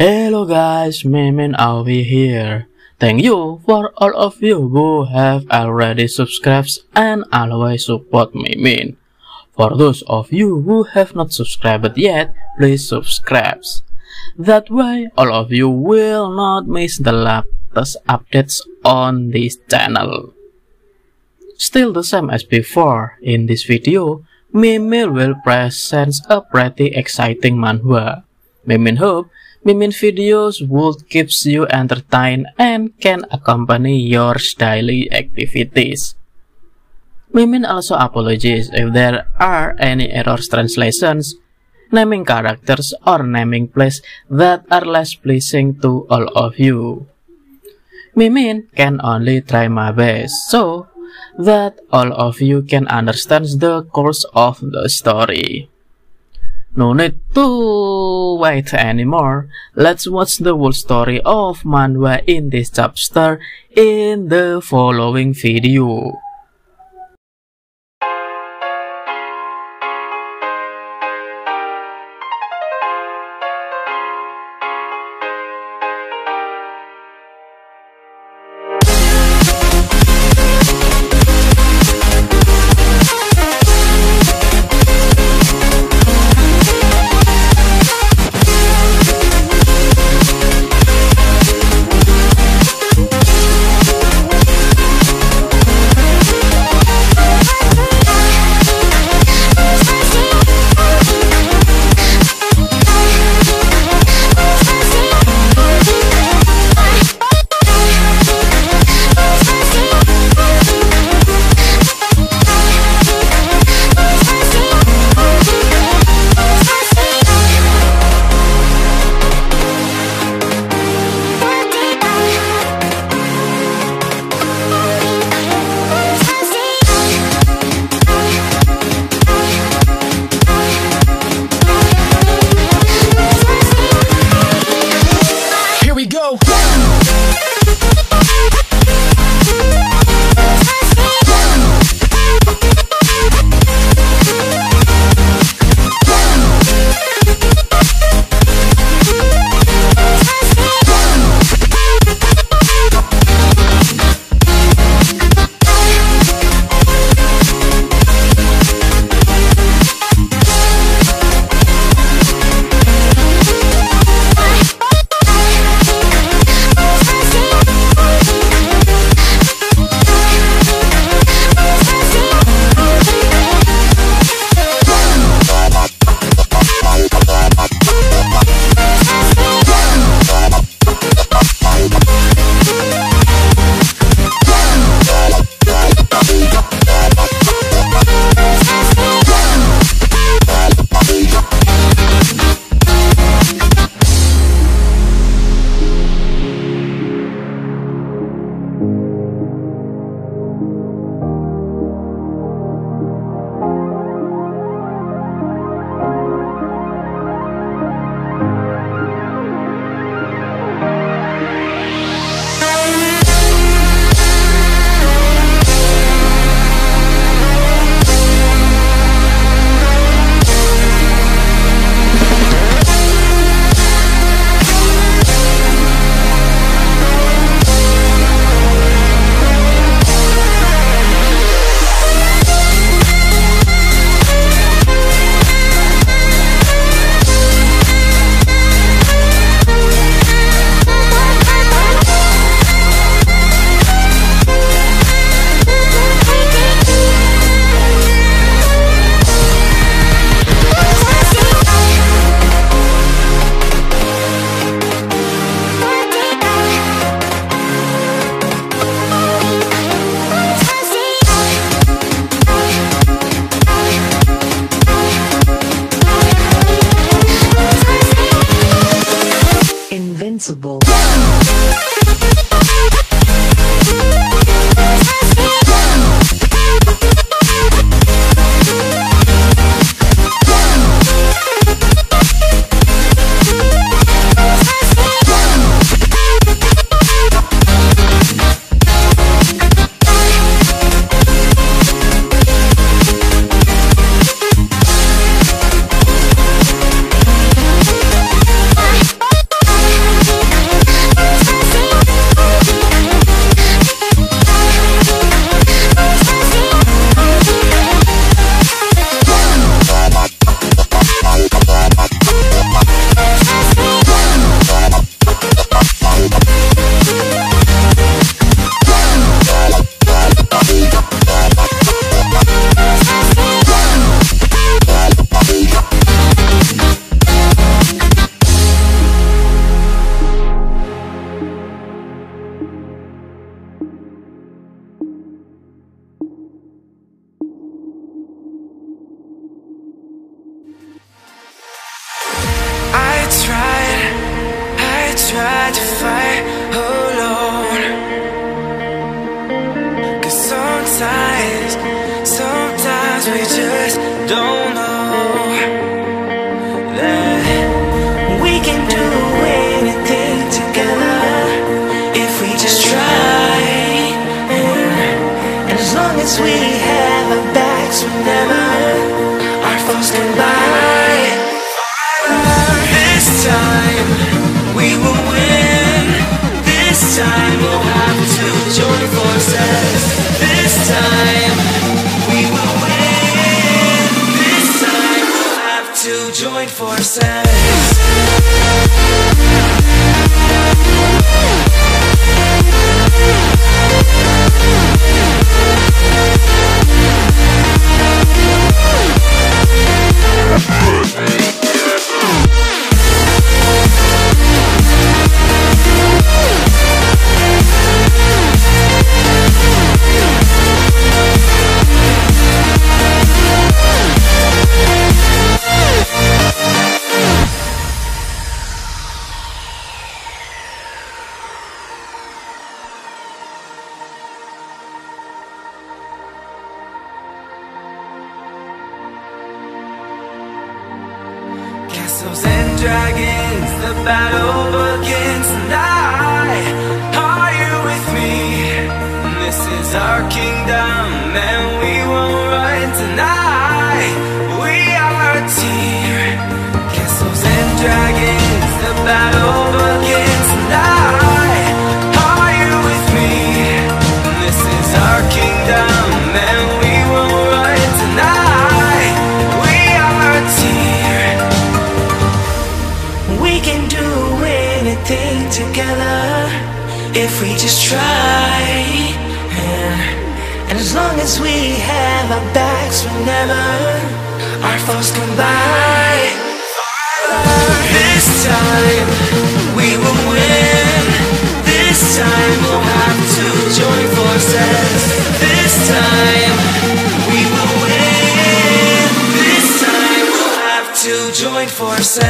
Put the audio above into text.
Hello guys, Mimin Aoi here. Thank you for all of you who have already subscribed and always support Mimin. For those of you who have not subscribed yet, please subscribe. That way all of you will not miss the latest updates on this channel. Still the same as before, in this video, Mimin will present a pretty exciting manhwa. Mimin hope Mimin videos would keep you entertained and can accompany your daily activities. Mimin also apologizes if there are any errors translations, naming characters or naming places that are less pleasing to all of you. Mimin can only try my best, so that all of you can understand the course of the story. No need to wait anymore. Let's watch the whole story of manhwa in this chapter in the following video. Invincible. tried to fight alone, 'cause sometimes we just don't know that we can do anything together if we just try. And as long as we have our backs, whenever our thoughts collide, this time we will win. This time we'll have to join forces. This time we will win. This time we'll have to join forces. Castles and dragons, the battle begins, and are you with me? This is our kingdom, and we won't run tonight. We are a team. Castles and dragons, the battle begins, and are you with me? This is our kingdom, and we won't run tonight. We are a team. We can do anything together if we just try, yeah. And as long as we have our backs, whenever our foes collide, this time we will win. This time we'll have to join forces. This time we will win. This time we'll have to join forces.